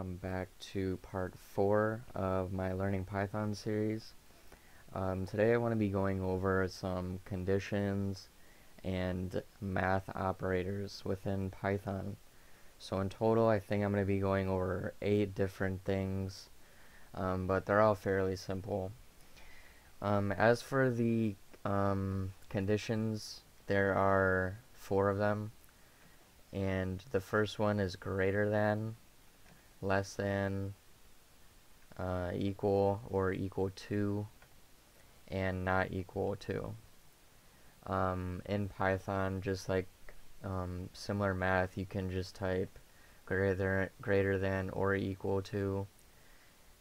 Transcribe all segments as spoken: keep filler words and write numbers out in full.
Welcome back to part four of my Learning Python series. Um, today I want to be going over some conditions and math operators within Python. So in total I think I'm going to be going over eight different things, um, but they're all fairly simple. Um, as for the um, conditions, there are four of them. And the first one is greater than, less than, uh, equal or equal to, and not equal to. Um, in Python, just like um, similar math, you can just type greater, greater than or equal to.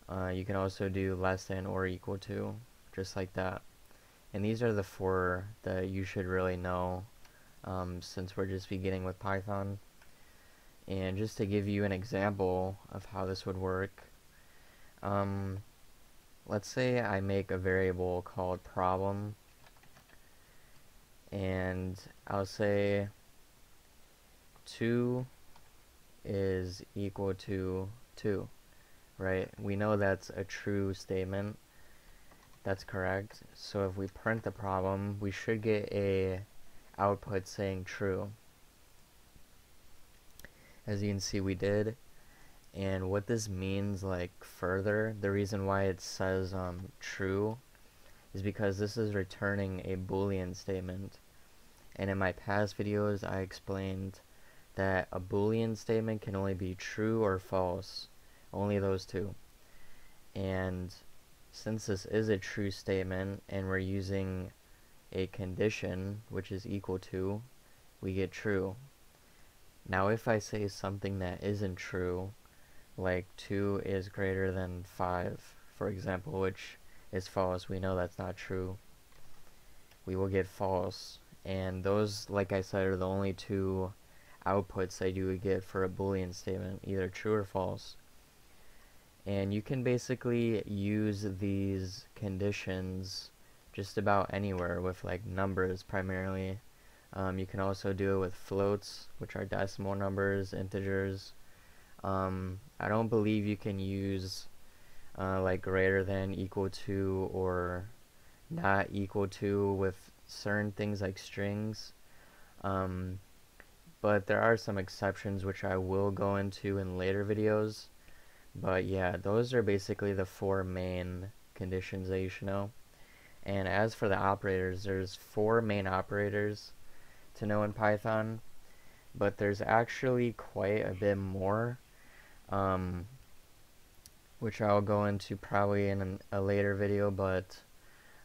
Uh, you can also do less than or equal to, just like that. And these are the four that you should really know. Um, since we're just beginning with Python. And just to give you an example of how this would work, um, let's say I make a variable called problem, and I'll say two is equal to two, right? We know that's a true statement, that's correct. So if we print the problem, we should get a output saying true. As you can see, we did. And what this means, like further, the reason why it says um, true is because this is returning a Boolean statement. And in my past videos I explained that a Boolean statement can only be true or false, only those two. And since this is a true statement and we're using a condition which is equal to, we get true. Now if I say something that isn't true, like two is greater than five, for example, which is false, we know that's not true, we will get false. And those, like I said, are the only two outputs that you would get for a Boolean statement, either true or false. And you can basically use these conditions just about anywhere with like numbers primarily. Um, you can also do it with floats, which are decimal numbers, integers. Um, I don't believe you can use uh, like greater than, equal to, or not equal to with certain things like strings. Um, but there are some exceptions which I will go into in later videos. But yeah, those are basically the four main conditions that you should know. And as for the operators, there's four main operators to know in Python, but there's actually quite a bit more, um, which I'll go into probably in an, a later video, but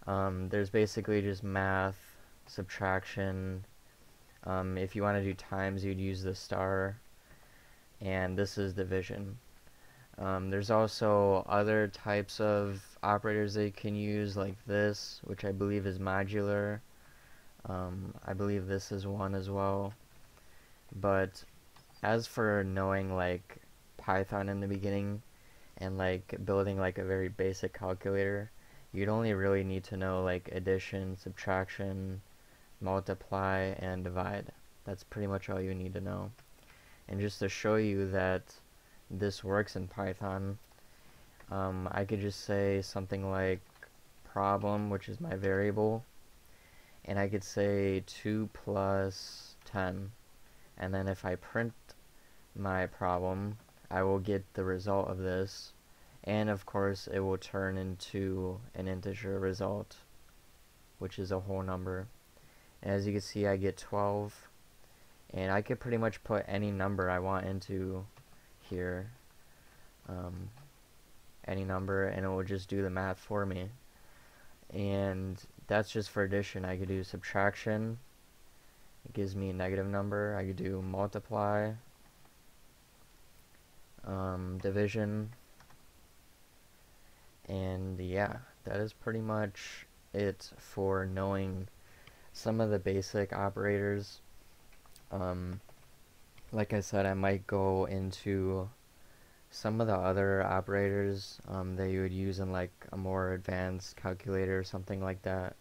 um, there's basically just math, subtraction. Um, if you want to do times, you'd use the star, and this is division. Um, there's also other types of operators that you can use, like this, which I believe is modular. Um, I believe this is one as well. But as for knowing like Python in the beginning and like building like a very basic calculator, you'd only really need to know like addition, subtraction, multiply, and divide. That's pretty much all you need to know. And just to show you that this works in Python, um, I could just say something like problem, which is my variable, and I could say two plus ten, and then if I print my problem, I will get the result of this, and of course it will turn into an integer result, which is a whole number. And as you can see, I get twelve, and I could pretty much put any number I want into here, um, any number, and it will just do the math for me. And that's just for addition. I could do subtraction, it gives me a negative number. I could do multiply, um, division, and yeah, that is pretty much it for knowing some of the basic operators. um, Like I said, I might go into some of the other operators um, that you would use in like a more advanced calculator or something like that.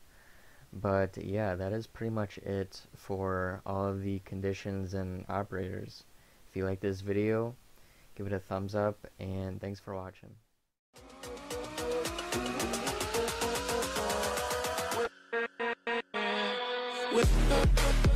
But yeah, that is pretty much it for all of the conditions and operators. If you like this video, give it a thumbs up, and thanks for watching. With